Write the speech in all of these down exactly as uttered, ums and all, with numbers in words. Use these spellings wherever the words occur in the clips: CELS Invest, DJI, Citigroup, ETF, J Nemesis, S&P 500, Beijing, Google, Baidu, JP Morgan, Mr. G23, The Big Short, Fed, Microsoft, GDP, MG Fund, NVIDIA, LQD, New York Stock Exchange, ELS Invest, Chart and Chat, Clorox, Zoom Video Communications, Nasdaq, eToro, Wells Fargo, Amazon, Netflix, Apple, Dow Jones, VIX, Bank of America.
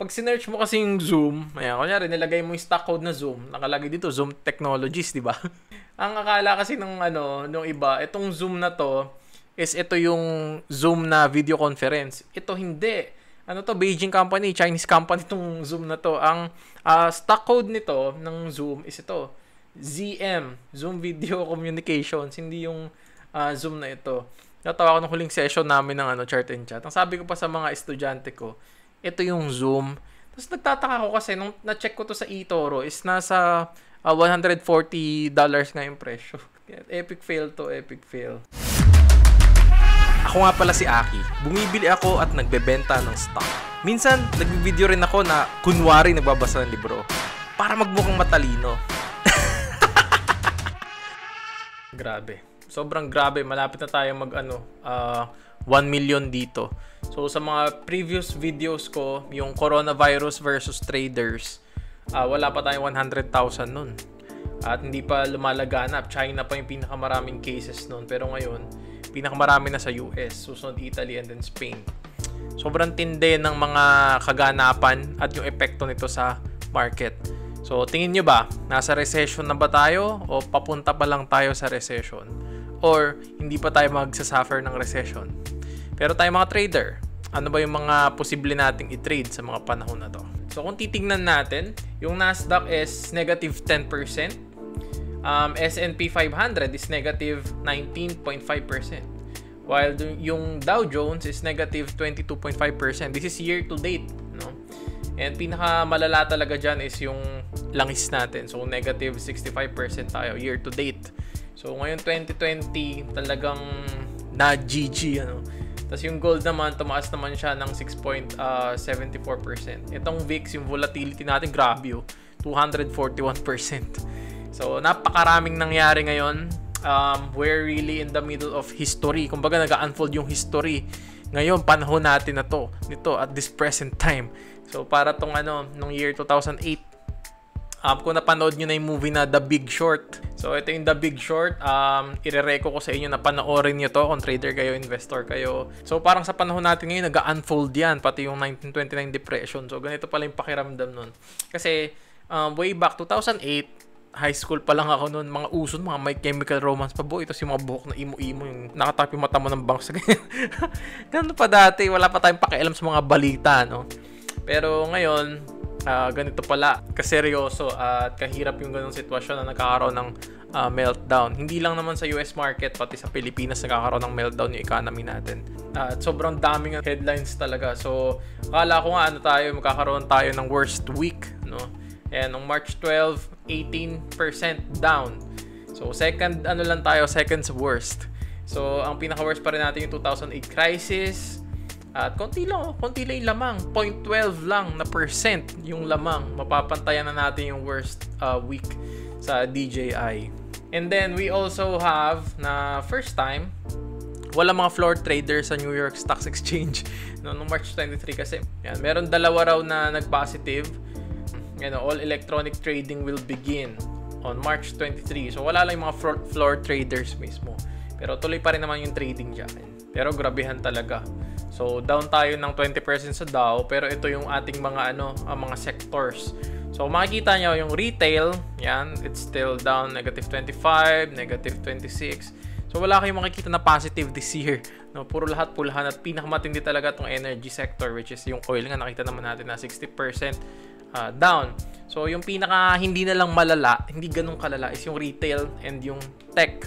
Pag sinearch mo kasi yung Zoom, ayan, kunyari, nilagay mo yung stock code na Zoom, nakalagay dito, Zoom Technologies, di ba? Ang akala kasi ng ano, nung iba, itong Zoom na to, is ito yung Zoom na video conference. Ito hindi. Ano to, Beijing company, Chinese company itong Zoom na to. Ang uh, stock code nito, ng Zoom, is ito, Z M, Zoom Video Communications, hindi yung uh, Zoom na ito. Natawa ko nung huling session namin ng ano, Chart and Chat. Ang sabi ko pa sa mga estudyante ko, ito yung Zoom. Tapos nagtataka ko kasi, nung na-check ko to sa eToro, is nasa uh, one hundred forty dollars nga yung presyo. Epic fail to, epic fail. Ako nga pala si Aki. Bumibili ako at nagbebenta ng stock. Minsan, nagbivideo rin ako na kunwari nagbabasa ng libro. Para magmukhang matalino. Grabe. Sobrang grabe. Malapit na tayo mag ano, uh, one million dito. So, sa mga previous videos ko, yung coronavirus versus traders, uh, wala pa tayong one hundred thousand nun. At hindi pa lumalaganap. China pa yung pinakamaraming cases nun. Pero ngayon, pinakamarami na sa U S, susunod Italy, and then Spain. Sobrang tindi ng mga kaganapan at yung epekto nito sa market. So, tingin nyo ba, nasa recession na ba tayo? O papunta pa lang tayo sa recession? Or hindi pa tayo magsasuffer ng recession? Pero tayo mga trader, ano ba yung mga posible nating i-trade sa mga panahon na to? So kung titignan natin, yung Nasdaq is negative ten percent. Um, S and P five hundred is negative nineteen point five percent. While yung Dow Jones is negative twenty-two point five percent. This is year to date. No? And pinakamalala talaga dyan is yung langis natin. So negative sixty-five percent tayo year to date. So ngayon twenty twenty talagang na-G G ano. Tapos yung gold naman, tumaas naman siya ng six point seven four percent. Itong V I X, yung volatility natin, grabe oh, two hundred forty-one percent. So, napakaraming nangyari ngayon. Um, we're really in the middle of history. Kumbaga, nag-unfold yung history. Ngayon, panahon natin na to, nito, at this present time. So, para tong ano, nung year two thousand eight, um, kung napanood nyo na yung movie na The Big Short. So, ito yung The Big Short. Um, irereko ko sa inyo na panoorin nyo to kung trader kayo, investor kayo. So, parang sa panahon natin ngayon, nag-unfold yan. Pati yung nineteen twenty-nine depression. So, ganito pala yung pakiramdam nun. Kasi, um, way back two thousand eight, high school pa lang ako nun. Mga uso, mga My Chemical Romance pa boy. Tapos yung mga buhok na imo-imo. Yung nakatap yung mata mo ng bangs. Ganun pa dati. Wala pa tayong pakialam sa mga balita, no? Pero ngayon, Uh, ganito pala, kaseryoso at uh, kahirap yung ganong sitwasyon na nagkakaroon ng uh, meltdown. Hindi lang naman sa U S market, pati sa Pilipinas nagkakaroon ng meltdown yung economy natin. Uh, at sobrang daming headlines talaga. So, akala ko nga ano tayo, magkakaroon tayo ng worst week, no? And on March twelfth, eighteen percent down. So, second, ano lang tayo, second's worst. So, ang pinaka-worst pa rin natin yung two thousand eight crisis. At konti lang, konti lang yung lamang, zero point one two lang na percent yung lamang. Mapapantayan na natin yung worst uh, week sa D J I. And then we also have na first time, wala mga floor trader sa New York Stock Exchange no, noong March twenty-third kasi. Yan, meron dalawa raw na nag-positive. You know, all electronic trading will begin on March twenty-third. So wala lang yung mga floor, floor traders mismo. Pero tuloy pa rin naman yung trading dyan. Pero grabihan talaga. So, down tayo ng twenty percent sa Dow, pero ito yung ating mga ano, uh, mga sectors. So, makikita nyo yung retail, yan, it's still down negative twenty-five, negative twenty-six. So, wala kayong makikita na positive this year. No, puro lahat pulahan at pinakamatindi talaga itong energy sector, which is yung oil nga nakita naman natin na sixty percent uh, down. So, yung pinaka hindi na lang malala, hindi ganun kalala is yung retail and yung tech,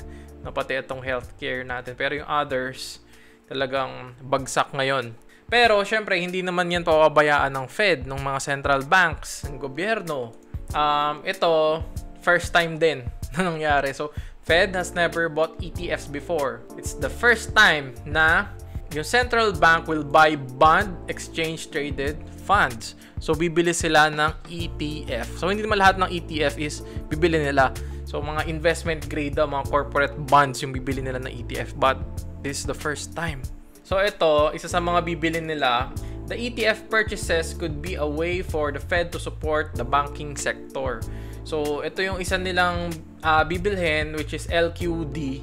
no, pati itong healthcare natin. Pero yung others, talagang bagsak ngayon. Pero, syempre, hindi naman yan papabayaan ng Fed, ng mga central banks, ng gobyerno. Um, ito, first time din na nangyari. So, Fed has never bought E T Fs before. It's the first time na yung central bank will buy bond exchange-traded funds. So, bibili sila ng E T F. So, hindi naman lahat ng E T F is bibili nila. So, mga investment grade daw, mga corporate bonds yung bibili nila ng E T F. But, this is the first time. So ito, isa sa mga bibilin nila, the E T F purchases could be a way for the Fed to support the banking sector. So ito yung isa nilang uh, bibilhin, which is L Q D.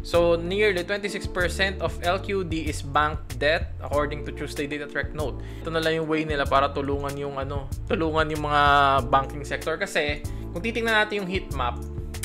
So nearly twenty-six percent of L Q D is bank debt according to Tuesday data track note. Ito na lang yung way nila para tulungan yung ano, tulungan yung mga banking sector, kasi kung titingnan natin yung heat map,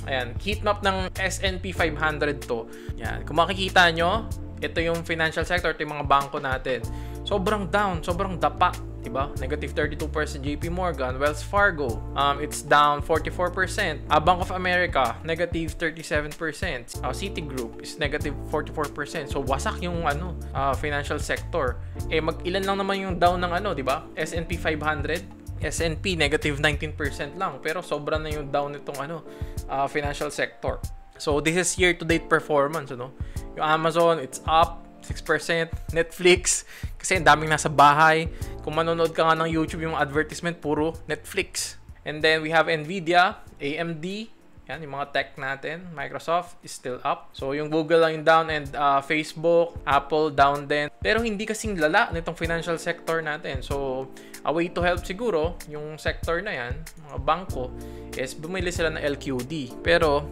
ayan, heat map ng S and P five hundred to. Ayan, kung makikita nyo, ito yung financial sector, ito yung mga bangko natin. Sobrang down, sobrang dapa, diba? negative thirty-two percent J P Morgan, Wells Fargo, um, it's down forty-four percent. Uh, Bank of America, negative thirty-seven percent. Uh, Citigroup is negative forty-four percent. So, wasak yung ano, uh, financial sector. Eh, mag-ilan lang naman yung down ng ano, diba? S and P five hundred. S and P, negative nineteen percent lang. Pero, sobra na yung down nitong ano, uh, financial sector. So, this is year-to-date performance, ano? Yung Amazon, it's up six percent. Netflix, kasi ang daming nasa bahay. Kung manonood ka nga ng YouTube, yung advertisement, puro Netflix. And then, we have NVIDIA, A M D, yan, yung mga tech natin. Microsoft is still up. So, yung Google lang yung down, and uh, Facebook, Apple, down din. Pero hindi kasing lala nitong financial sector natin. So, a way to help siguro, yung sector na yan, mga bangko, is bumili sila ng L Q D. Pero,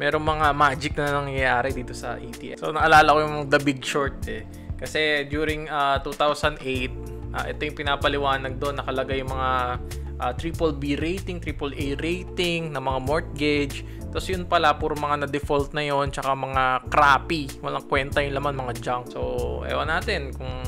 merong mga magic na nangyayari dito sa E T F. So, naalala ko yung The Big Short eh. Kasi during uh, two thousand eight, uh, ito yung pinapaliwanag doon. Nakalagay yung mga uh, triple B rating, triple A rating na mga mortgage. Tapos yun pala, puro mga na-default na yun, tsaka mga crappy. Walang kwenta yung laman, mga junk. So, ewan natin kung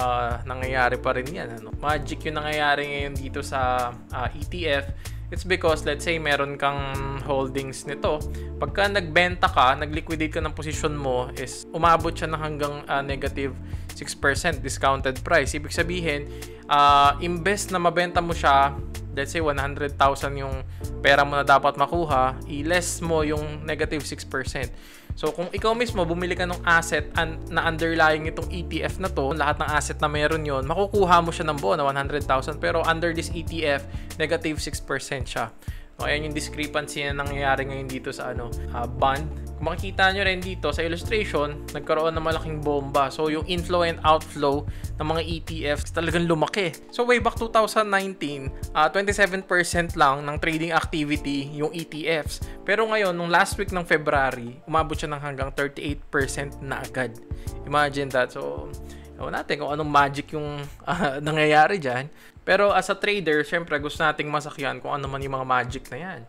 uh, nangyayari pa rin yan. Ano? Magic yung nangyayari ngayon dito sa uh, E T F. It's because, let's say, meron kang holdings nito. Pagka nagbenta ka, nagliquidate ka ng posisyon mo, is umabot siya na hanggang uh, negative six percent discounted price. Ibig sabihin, uh, imbes na mabenta mo siya, let's say, one hundred thousand yung pera mo na dapat makuha, i-less mo yung negative six percent. So, kung ikaw mismo bumili ka ng asset un na underlying itong E T F na to, lahat ng asset na meron yon, makukuha mo siya ng buo na one hundred thousand. Pero under this E T F, negative six percent siya. So, ayan yung discrepancy na nangyayari ngayon dito sa ano, uh, bond. Kung makikita nyo rin dito sa illustration, nagkaroon ng malaking bomba. So, yung inflow and outflow ng mga E T Fs talagang lumaki. So, way back two thousand nineteen, uh, twenty-seven percent lang ng trading activity yung E T Fs. Pero ngayon, nung last week ng February, umabot siya ng hanggang thirty-eight percent na agad. Imagine that. So, ewan natin kung anong magic yung uh, nangyayari dyan. Pero as a trader, syempre gusto nating masakyan kung ano man yung mga magic na yan.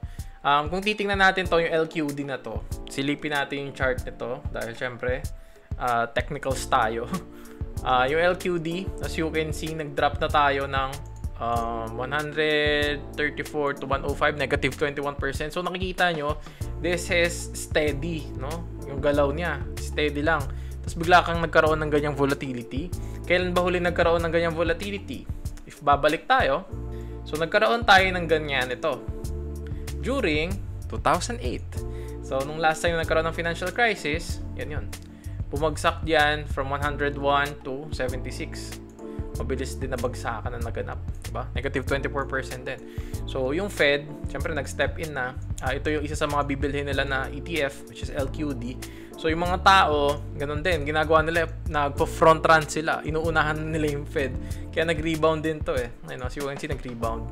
Um, kung titingnan natin to, yung L Q D na to, silipin natin yung chart nito dahil syempre uh, technicals tayo. Uh, yung L Q D, as you can see, nag-drop na tayo ng uh, one thirty-four to one oh five, negative twenty-one percent. So nakikita nyo, this is steady, no? Yung galaw niya, steady lang. Tapos bigla kang nagkaroon ng ganyang volatility. Kailan ba huli nagkaroon ng ganyang volatility? If babalik tayo, so nagkaroon tayo ng ganyan ito during two thousand eight. So nung last time nagkaroon ng financial crisis, yan yun. Bumagsak diyan from one oh one to seventy-six. Mabilis din na bagsakan na naganap, diba? negative twenty-four percent din. So, yung Fed, syempre nag-step in na. Uh, ito yung isa sa mga bibilhin nila na E T F, which is L Q D. So, yung mga tao, ganun din. Ginagawa nila, nagpo-front run sila. Inuunahan nila yung Fed. Kaya nag-rebound din to eh. You know, si U N C nag-rebound.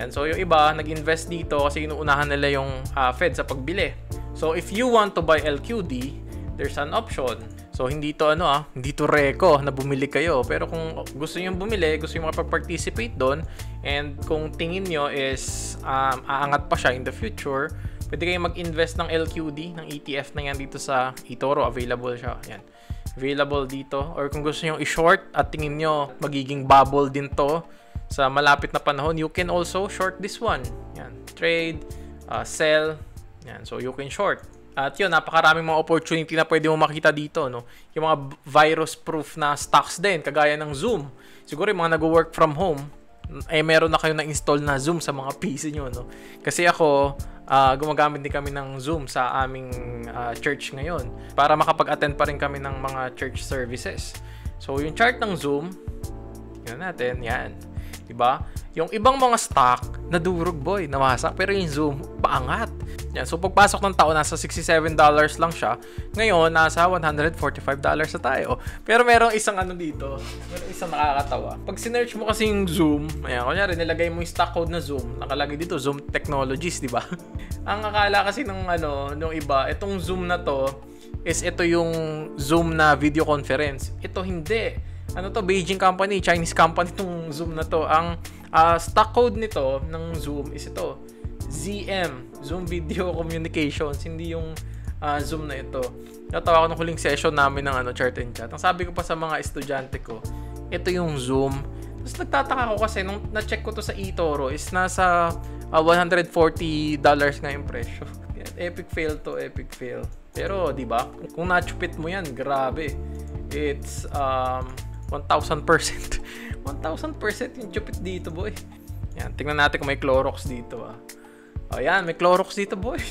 Yan. So, yung iba, nag-invest dito kasi inuunahan nila yung uh, Fed sa pagbili. So, if you want to buy L Q D, there's an option. So, hindi to ano ah, hindi to reko na bumili kayo. Pero kung gusto nyo bumili, gusto nyo makapag-participate doon, and kung tingin nyo is um, aangat pa siya in the future, pwede kayong mag-invest ng L Q D, ng E T F na yan dito sa eToro. Available siya. Yan. Available dito. Or kung gusto nyo i-short at tingin nyo magiging bubble din to sa malapit na panahon, you can also short this one. Yan. Trade, uh, sell. Yan. So, you can short. At yun, napakaraming mga opportunity na pwede mo makita dito, no? Yung mga virus-proof na stocks din, kagaya ng Zoom. Siguro yung mga nag-work from home, eh meron na kayo na-install na Zoom sa mga P C nyo, no? Kasi ako, uh, gumagamit din kami ng Zoom sa aming uh, church ngayon para makapag-attend pa rin kami ng mga church services. So, yung chart ng Zoom, yun natin, yan. Diba? Yung ibang mga stock, nadurog boy, nawasak. Pero yung Zoom, paangat. Yan. So, pagpasok ng tao, nasa sixty-seven dollars lang siya. Ngayon, nasa one forty-five dollars na tayo. Pero merong isang ano dito, merong isang nakakatawa. Pag sinerch mo kasi yung Zoom, ayan, kunyari, nilagay mo yung stock code na Zoom. Nakalagay dito, Zoom Technologies, diba? Ang akala kasi ng ano, nung iba, itong Zoom na to, is ito yung Zoom na video conference. Ito hindi. Ano to? Beijing company, Chinese company itong Zoom na to. Ang uh, stock code nito ng Zoom is ito. Z M, Zoom Video Communications, hindi yung uh, Zoom na ito. Natawa ko ng huling session namin ng ano, Chart and Chat. Ang sabi ko pa sa mga estudyante ko, ito yung Zoom. Tapos nagtataka ko kasi nung na-check ko to sa eToro is nasa uh, one hundred forty dollars nga yung presyo. Epic fail to, epic fail. Pero di ba? Kung na-chupit mo yan, grabe. It's um one thousand percent. one thousand percent yung chupit dito, boy. Yan, tingnan natin kung may Clorox dito, ah. Oh, yan, may Clorox dito, boy.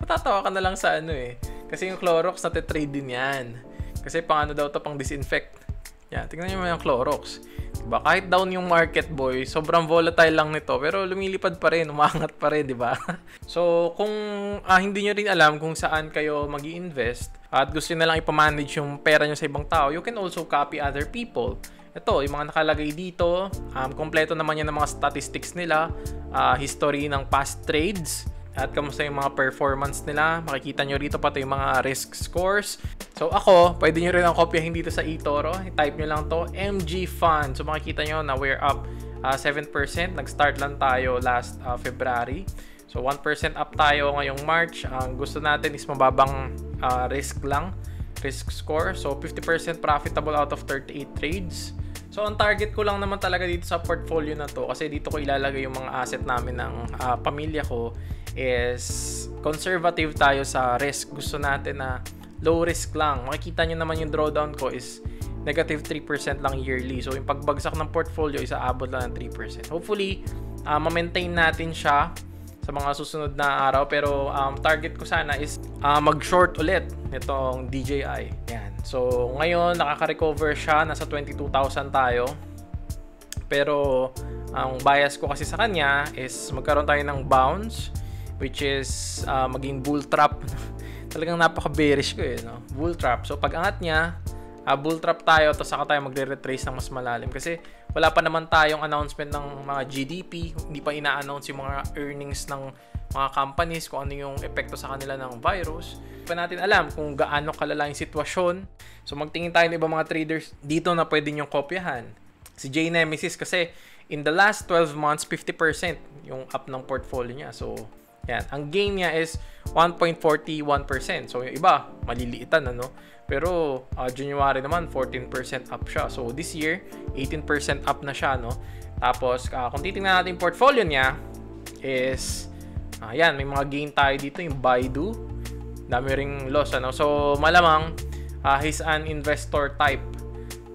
Matatawa ka na lang sa ano eh. Kasi yung Clorox natitrade din yan. Kasi pang ano daw to, pang disinfect. Yan, tingnan nyo mo yung Clorox. Diba? Kahit down yung market, boy, sobrang volatile lang nito. Pero lumilipad pa rin, umangat pa rin, diba? So, kung ah, hindi nyo rin alam kung saan kayo mag-i-invest at gusto nyo na lang ipamanage yung pera nyo sa ibang tao, you can also copy other people. Ito, yung mga nakalagay dito, um, kompleto naman yan ng mga statistics nila, uh, history ng past trades, at kamusta yung mga performance nila. Makikita nyo rito pati yung mga risk scores. So ako, pwede nyo rin ang kopyahin dito sa eToro. I-type nyo lang to, M G Fund. So makikita nyo na we're up uh, seven percent. Nag-start lang tayo last uh, February. So one percent up tayo ngayong March. Ang gusto natin is mababang uh, risk lang. Risk score. So fifty percent profitable out of thirty-eight trades. So, ang target ko lang naman talaga dito sa portfolio na to, kasi dito ko ilalagay yung mga asset namin ng uh, pamilya ko, is conservative tayo sa risk. Gusto natin na low risk lang. Makikita nyo naman yung drawdown ko is negative three percent lang yearly. So, yung pagbagsak ng portfolio is aabot lang ng three percent. Hopefully, uh, ma-maintain natin siya sa mga susunod na araw. Pero, um, target ko sana is uh, mag-short ulit nitong D J I. Yan. So, ngayon, nakaka-recover siya. Nasa twenty-two thousand tayo. Pero, ang bias ko kasi sa kanya is magkaroon tayo ng bounce, which is uh, maging bull trap. Talagang napaka-bearish ko eh. No? Bull trap. So, pag angat niya, uh, bull trap tayo. Tapos, saka tayo magre-retrace ng mas malalim. Kasi, wala pa naman tayong announcement ng mga G D P. Hindi pa ina-announce yung mga earnings ng mga companies, kung ano yung epekto sa kanila ng virus. Hindi pa natin alam kung gaano kalala yung sitwasyon. So, magtingin tayo ng ibang mga traders dito na pwede nyong kopyahan. Si J Nemesis kasi in the last twelve months, fifty percent yung up ng portfolio niya. So, yan. Ang gain niya is one point four one percent. So, yung iba, maliliitan, ano? Pero, uh, January naman, fourteen percent up siya. So, this year, eighteen percent up na siya, no? Tapos, uh, kung titingnan natin yung portfolio niya is ayan, uh, may mga gain tayo dito, yung Baidu. Dami ring loss, ano? So, malamang, uh, he's an investor type.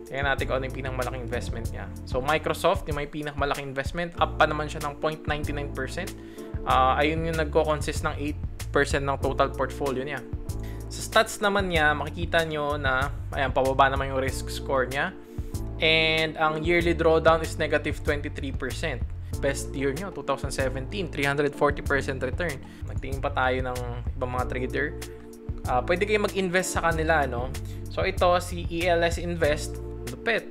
Tingnan natin kung ano yung pinakamalaking investment niya. So, Microsoft, yung may pinakamalaking investment. Up pa naman siya ng zero point nine nine percent. Uh, ayun yung nagko-consist ng eight percent ng total portfolio niya. Sa stats naman niya, makikita nyo na, ayan, pababa naman yung risk score niya. And, ang yearly drawdown is negative twenty-three percent. Best year nyo, twenty seventeen, three hundred forty percent return. Magtingin pa tayo ng ibang mga trader. Uh, pwede kayo mag-invest sa kanila, no? So, ito, si E L S Invest, lupet.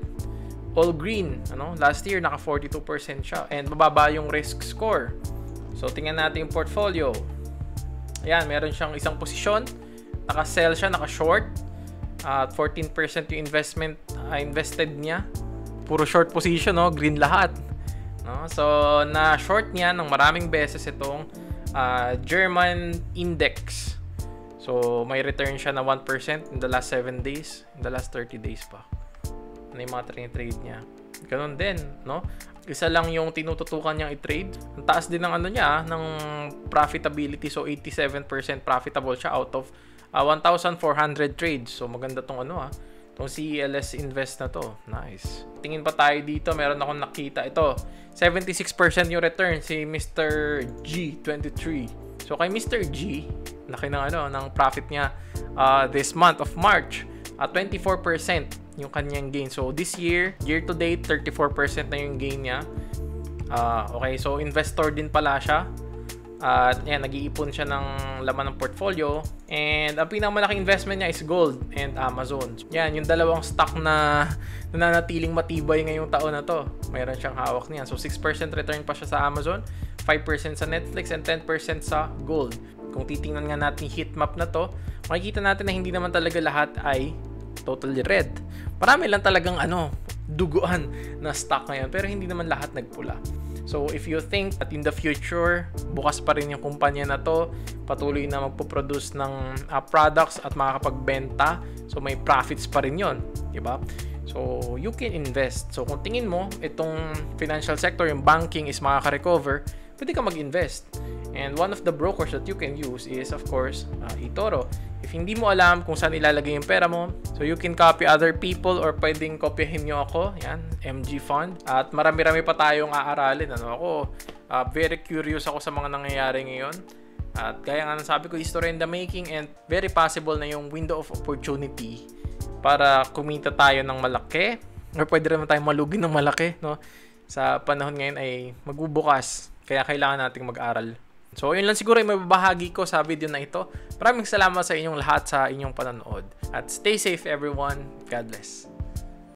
All green, ano? Last year, naka forty-two percent siya. And, mababa yung risk score. So, tingnan natin yung portfolio. Ayan, meron siyang isang posisyon. Naka-sell siya, naka-short. At uh, fourteen percent yung investment uh, invested niya. Puro short position, no? Green lahat. No? So, na-short niya ng maraming beses itong uh, German index. So, may return siya na one percent in the last seven days, in the last thirty days pa. Ano yung mga trade niya? Ganun din, no? Isa lang yung tinututukan niyang i-trade. Ang taas din ng ano niya, ng profitability. So, eighty-seven percent profitable siya out of uh, one thousand four hundred trades. So, maganda tong ano, ha? Itong C E L S Invest na to. Nice. Tingin pa tayo dito. Meron akong nakita. Ito, seventy-six percent yung return si Mister G twenty-three. So, kay Mister G, laki ng, ano, ng profit niya uh, this month of March. At uh, twenty-four percent yung kanyang gain. So, this year, year to date, thirty-four percent na yung gain niya. Uh, okay, so investor din pala siya. At yan, nag-iipon siya ng laman ng portfolio. And ang pinakamalaking investment niya is gold and Amazon. Yan, yung dalawang stock na nananatiling matibay ngayong taon na to. Mayroon siyang hawak niyan. So, six percent return pa siya sa Amazon, five percent sa Netflix, and ten percent sa gold. Kung titingnan nga natin yung heat map na to, makikita natin na hindi naman talaga lahat ay totally red. Marami lang talagang ano, duguan na stock ngayon, pero hindi naman lahat nagpula. So if you think that in the future, bukas pa rin yung kumpanya na to, patuloy na magpo-produce ng uh, products at makakapagbenta, so may profits pa rin yun, diba? So you can invest. So kung tingin mo, itong financial sector, yung banking is makaka-recover, pwede ka mag-invest. And one of the brokers that you can use is, of course, uh, eToro. If hindi mo alam kung saan ilalagay yung pera mo, so you can copy other people or pwedeng kopyahin nyo ako, yan, M G Fund. At marami-rami pa tayong aaralin. Ano, ako, uh, very curious ako sa mga nangyayari ngayon. At kaya nga nasabi ko, history in the making, and very possible na yung window of opportunity para kumita tayo ng malaki, or pwede rin tayong malugi ng malaki, no? Sa panahon ngayon ay magbubukas, kaya kailangan nating mag-aral. So, yun lang siguro yung mababahagi ko sa video na ito. Maraming salamat sa inyong lahat sa inyong panonood. At stay safe everyone. God bless.